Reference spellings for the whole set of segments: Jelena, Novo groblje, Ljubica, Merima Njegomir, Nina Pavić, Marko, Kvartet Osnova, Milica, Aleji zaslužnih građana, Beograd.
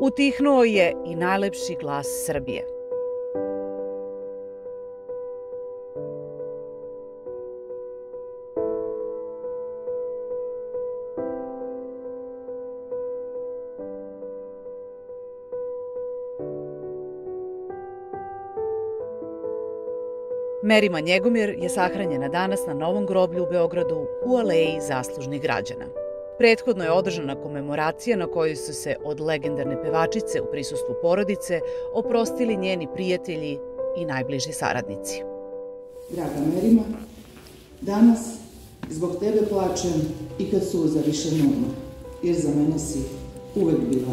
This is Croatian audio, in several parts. Utihnuo je i najlepši glas Srbije. Merima Njegomir je sahranjena danas na Novom groblju u Beogradu u Aleji zaslužnih građana. Prethodno je održana komemoracija na kojoj su se od legendarne pevačice u prisustvu porodice oprostili njeni prijatelji i najbliži saradnici. Draga Merima, danas zbog tebe plačem i kad suza više nema, jer za mene si uvek bila.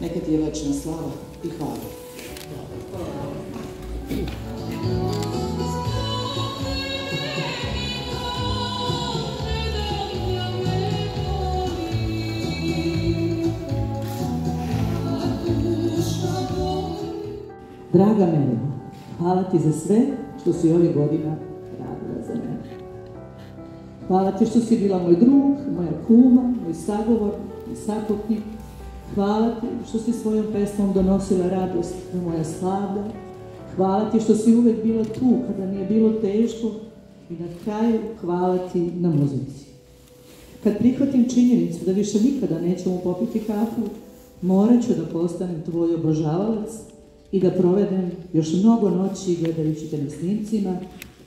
Neka ti je večna slava i hvala. Draga Merima, hvala ti za sve što si ovih godina radila za mene. Hvala ti što si bila moj drug, moja kuma, moj sagovornik i saputnik. Hvala ti što si svojom pesmom donosila radost na moja slavlja. Hvala ti što si uvek bila tu kada mi je bilo teško i na kraju hvala ti na muzici. Kad prihvatim činjenicu da više nikada nećemo popiti kafu, morat ću da postanem tvoj obožavalac i da provedem još mnogo noći gledajući te na snimcima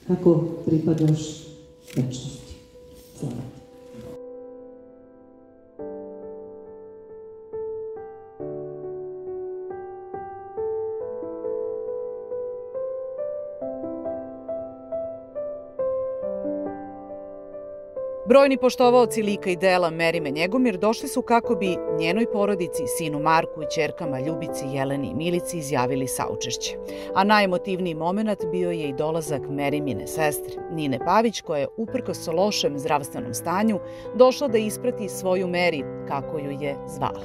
kako pripadaš večnosti. Hvala ti. Brojni poštovaoci lika i dela Merime Njegomir došli su kako bi njenoj porodici, sinu Marku i ćerkama Ljubici, Jeleni i Milici izjavili saučešće. A najemotivniji moment bio je i dolazak Merimine sestre, Nine Pavić, koja je uprkos lošem zdravstvenom stanju došla da isprati svoju Meri, kako ju je zvala.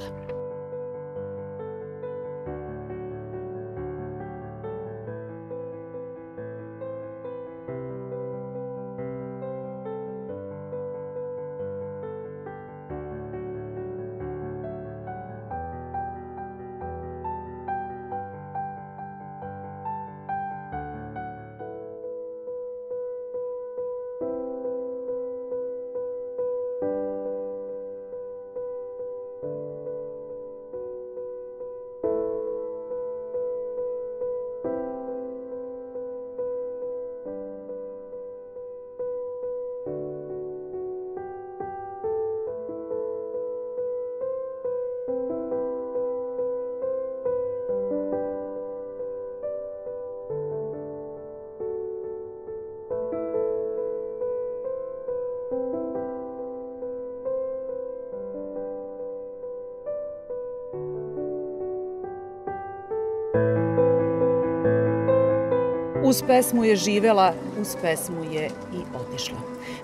Uz pesmu je živela, uz pesmu je i otišla.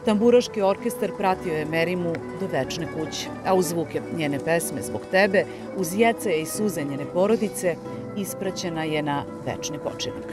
Tamburaški orkestar pratio je Merimu do večne kuće, a uz zvuke njene pesme Zbog tebe, uz jecaje i suze njene porodice, ispraćena je na večni počinak.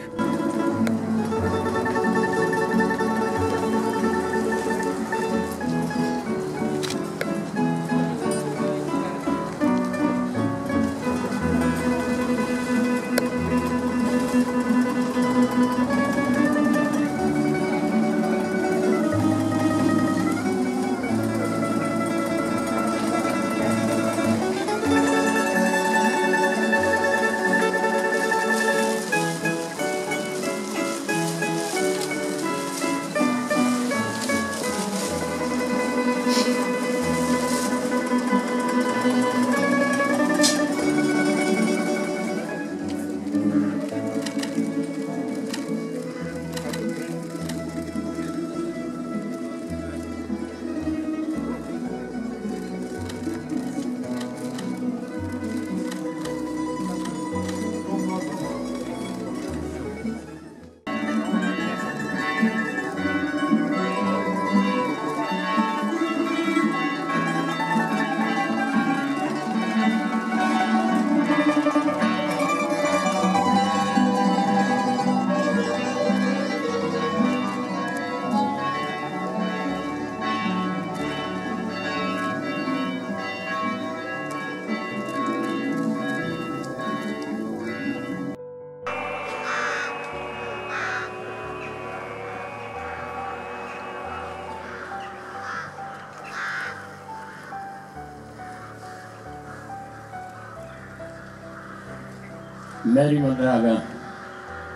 Merima draga,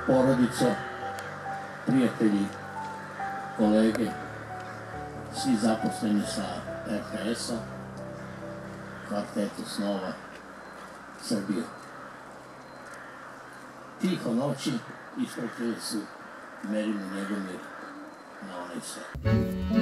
porodica, prijatelji, kolege, svi zaposleni sa RKS-a, Kvartet Osnova, Srbije. Tiho noći ispratile su Merimu Njegomir na onaj sve.